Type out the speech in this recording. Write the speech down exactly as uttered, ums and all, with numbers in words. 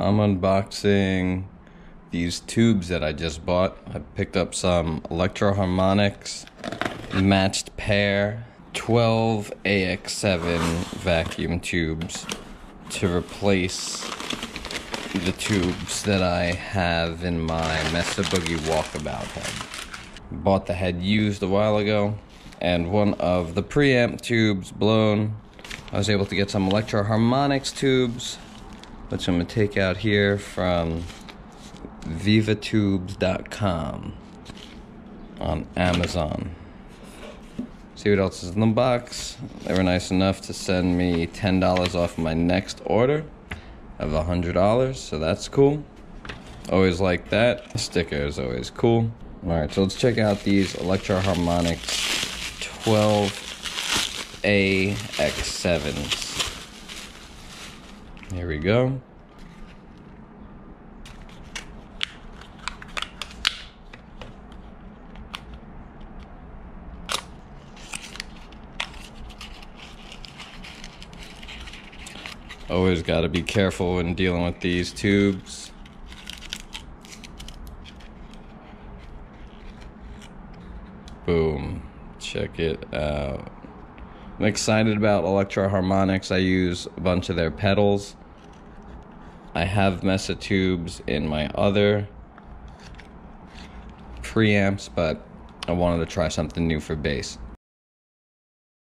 I'm unboxing these tubes that I just bought. I picked up some Electro Harmonix matched pair twelve A X seven vacuum tubes to replace the tubes that I have in my Mesa Boogie Walkabout head. Bought the head used a while ago, and one of the preamp tubes blown. I was able to get some Electro Harmonix tubes, which I'm going to take out here from Viva Tubes dot com on Amazon. See what else is in the box. They were nice enough to send me ten dollars off my next order of one hundred dollars, so that's cool. Always like that. The sticker is always cool. Alright, so let's check out these Electro Harmonix twelve A X sevens. Here we go. Always got to be careful when dealing with these tubes. Boom. Check it out. I'm excited about Electro Harmonix. I use a bunch of their pedals. I have Mesa tubes in my other preamps, but I wanted to try something new for bass.